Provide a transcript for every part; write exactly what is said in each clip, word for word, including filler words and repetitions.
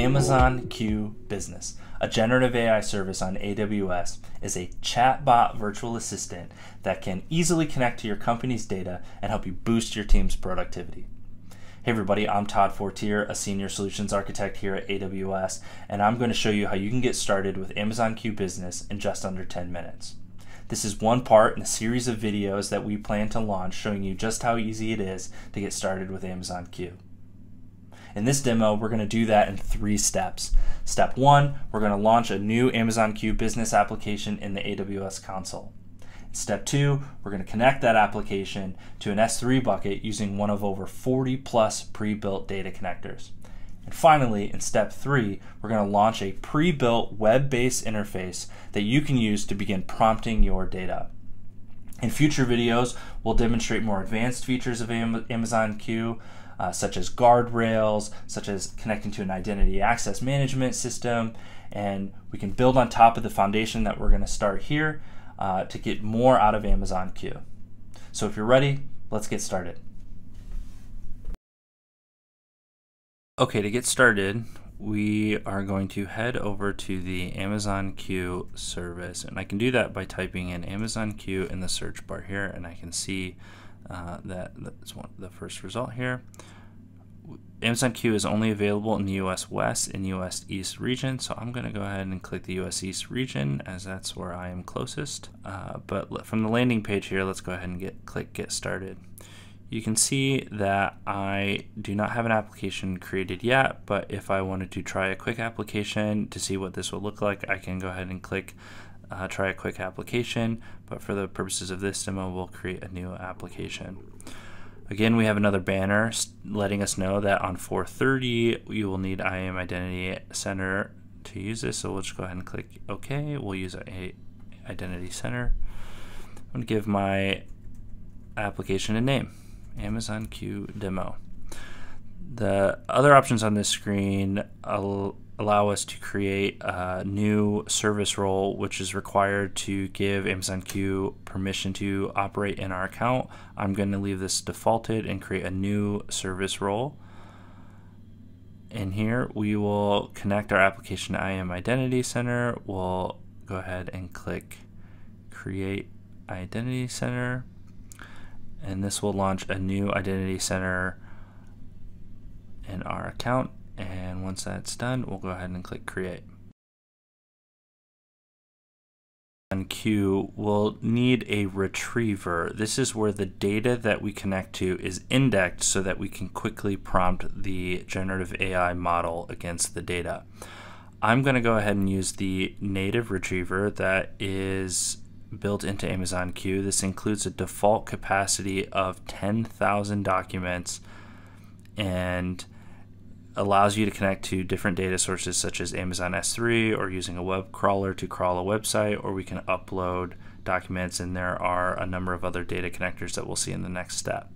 Amazon Q Business, a generative A I service on A W S, is a chatbot virtual assistant that can easily connect to your company's data and help you boost your team's productivity. Hey everybody, I'm Todd Fortier, a Senior Solutions Architect here at A W S, and I'm going to show you how you can get started with Amazon Q Business in just under ten minutes. This is one part in a series of videos that we plan to launch showing you just how easy it is to get started with Amazon Q. In this demo, we're going to do that in three steps. Step one, we're going to launch a new Amazon Q Business application in the A W S console. Step two, we're going to connect that application to an S three bucket using one of over forty plus pre-built data connectors. And finally, in step three, we're going to launch a pre-built web-based interface that you can use to begin prompting your data. In future videos, we'll demonstrate more advanced features of Amazon Q, uh, such as guardrails, such as connecting to an identity access management system, and we can build on top of the foundation that we're going to start here. Uh, to get more out of Amazon Q. So if you're ready, let's get started. Okay, to get started, we are going to head over to the Amazon Q service, and I can do that by typing in Amazon Q in the search bar here, and I can see uh, that that's one, the first result here. Amazon Q is only available in the U S West and U S East region, so I'm going to go ahead and click the U S East region as that's where I am closest. Uh, but from the landing page here, let's go ahead and get click Get Started. You can see that I do not have an application created yet, but if I wanted to try a quick application to see what this will look like, I can go ahead and click uh, Try a Quick Application. But for the purposes of this demo, we'll create a new application. Again, we have another banner letting us know that on four thirty, you will need I A M Identity Center to use this. So we'll just go ahead and click OK. We'll use I A M Identity Center. I'm going to give my application a name, Amazon Q Demo. The other options on this screen allow us to create a new service role, which is required to give Amazon Q permission to operate in our account. I'm going to leave this defaulted and create a new service role. In here, we will connect our application to I A M Identity Center. We'll go ahead and click Create Identity Center, and this will launch a new Identity Center in our account. And once that's done, we'll go ahead and click Create. On Q, we'll need a retriever. This is where the data that we connect to is indexed so that we can quickly prompt the generative A I model against the data. I'm going to go ahead and use the native retriever that is built into Amazon Q. This includes a default capacity of ten thousand documents and allows you to connect to different data sources such as Amazon S three or using a web crawler to crawl a website, or we can upload documents, and there are a number of other data connectors that we'll see in the next step.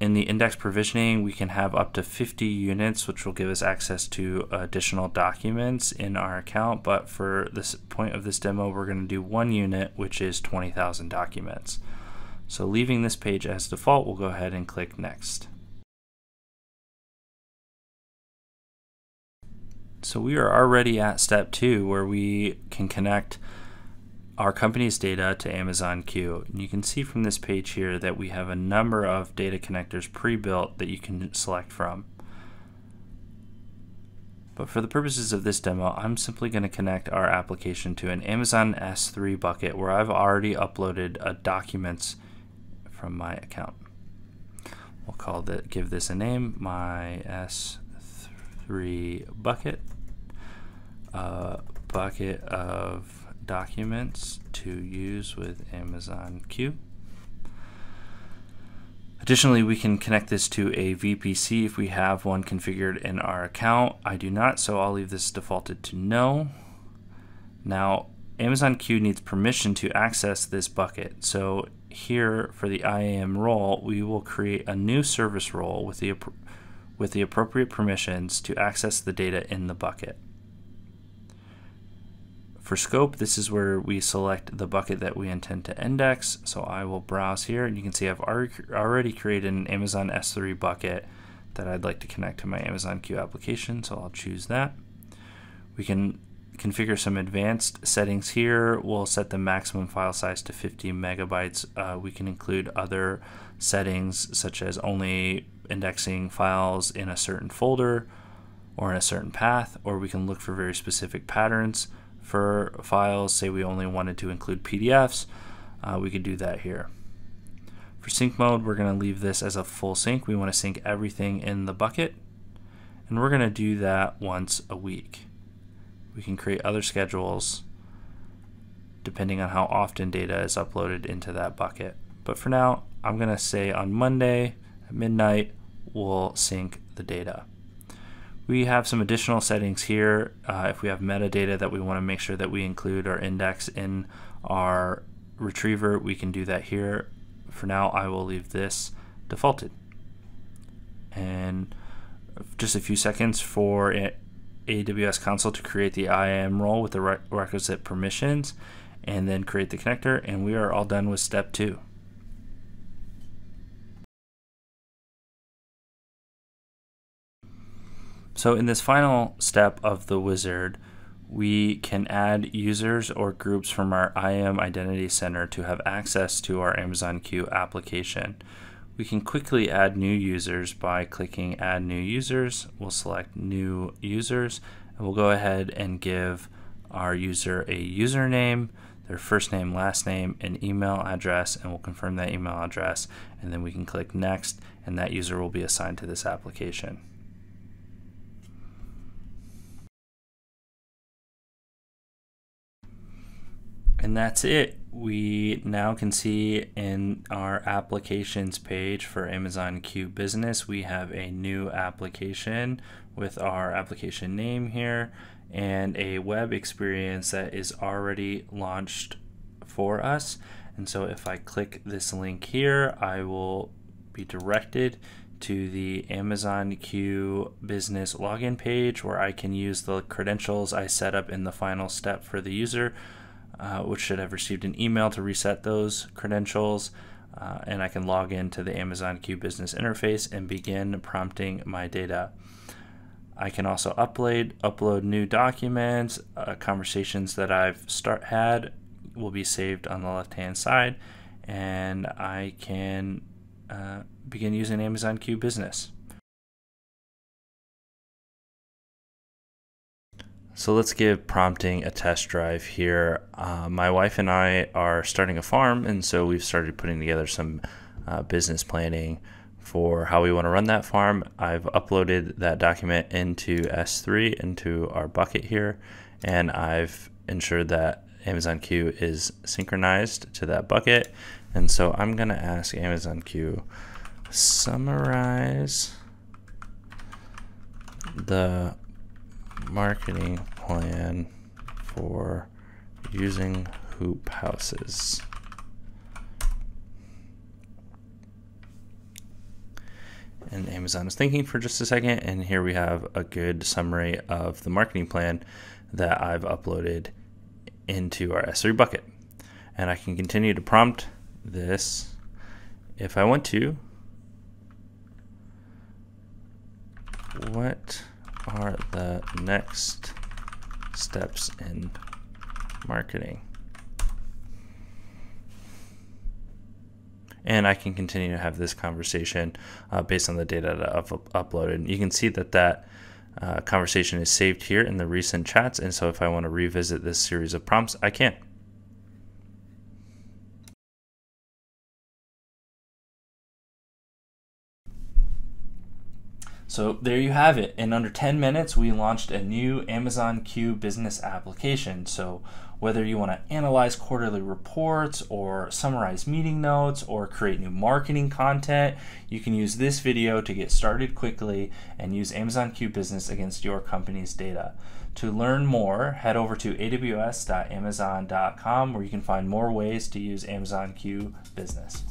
In the index provisioning, we can have up to fifty units, which will give us access to additional documents in our account, but for this point of this demo, we're going to do one unit, which is twenty thousand documents. So leaving this page as default, we'll go ahead and click Next. So we are already at step two, where we can connect our company's data to Amazon Q. And you can see from this page here that we have a number of data connectors pre-built that you can select from. But for the purposes of this demo, I'm simply going to connect our application to an Amazon S three bucket where I've already uploaded a documents from my account. We'll call that, give this a name, my S three bucket. Uh, bucket of documents to use with Amazon Q. Additionally, we can connect this to a V P C if we have one configured in our account. I do not, so I'll leave this defaulted to no. Now, Amazon Q needs permission to access this bucket. So here for the I A M role, we will create a new service role with the with the appropriate permissions to access the data in the bucket. For scope, this is where we select the bucket that we intend to index. So I will browse here, and you can see I've already created an Amazon S three bucket that I'd like to connect to my Amazon Q application, so I'll choose that. We can configure some advanced settings here. We'll set the maximum file size to fifty megabytes. Uh, we can include other settings such as only indexing files in a certain folder or in a certain path, or we can look for very specific patterns for files. Say we only wanted to include P D Fs, uh, we could do that here. For sync mode, we're going to leave this as a full sync. We want to sync everything in the bucket, and we're going to do that once a week. We can create other schedules depending on how often data is uploaded into that bucket. But for now, I'm going to say on Monday at midnight, we'll sync the data. We have some additional settings here. Uh, if we have metadata that we want to make sure that we include or index in our retriever, we can do that here. For now, I will leave this defaulted. And just a few seconds for A W S console to create the I A M role with the requisite permissions, and then create the connector, and we are all done with step two. So in this final step of the wizard, we can add users or groups from our I A M Identity Center to have access to our Amazon Q application. We can quickly add new users by clicking Add New Users. We'll select New Users, and we'll go ahead and give our user a username, their first name, last name, an email address, and we'll confirm that email address, and then we can click Next, and that user will be assigned to this application. And that's it. We now can see in our applications page for Amazon Q Business, we have a new application with our application name here and a web experience that is already launched for us. And so if I click this link here, I will be directed to the Amazon Q Business login page where I can use the credentials I set up in the final step for the user. Uh, which should have received an email to reset those credentials, uh, and I can log into the Amazon Q Business interface and begin prompting my data. I can also upload, upload new documents. Uh, conversations that I've start had will be saved on the left-hand side, and I can uh, begin using Amazon Q Business. So let's give prompting a test drive here. Uh, my wife and I are starting a farm, and so we've started putting together some uh, business planning for how we want to run that farm. I've uploaded that document into S three, into our bucket here, and I've ensured that Amazon Q is synchronized to that bucket. And so I'm going to ask Amazon Q, summarize the marketing plan for using hoop houses. And Amazon is thinking for just a second, and here we have a good summary of the marketing plan that I've uploaded into our S three bucket. And I can continue to prompt this if I want to. What are the next steps in marketing? And I can continue to have this conversation uh, based on the data that I've uploaded. And you can see that that uh, conversation is saved here in the recent chats, and so if I want to revisit this series of prompts, I can. So there you have it. In under ten minutes, we launched a new Amazon Q Business application. So whether you want to analyze quarterly reports or summarize meeting notes or create new marketing content, you can use this video to get started quickly and use Amazon Q Business against your company's data. To learn more, head over to A W S dot amazon dot com where you can find more ways to use Amazon Q Business.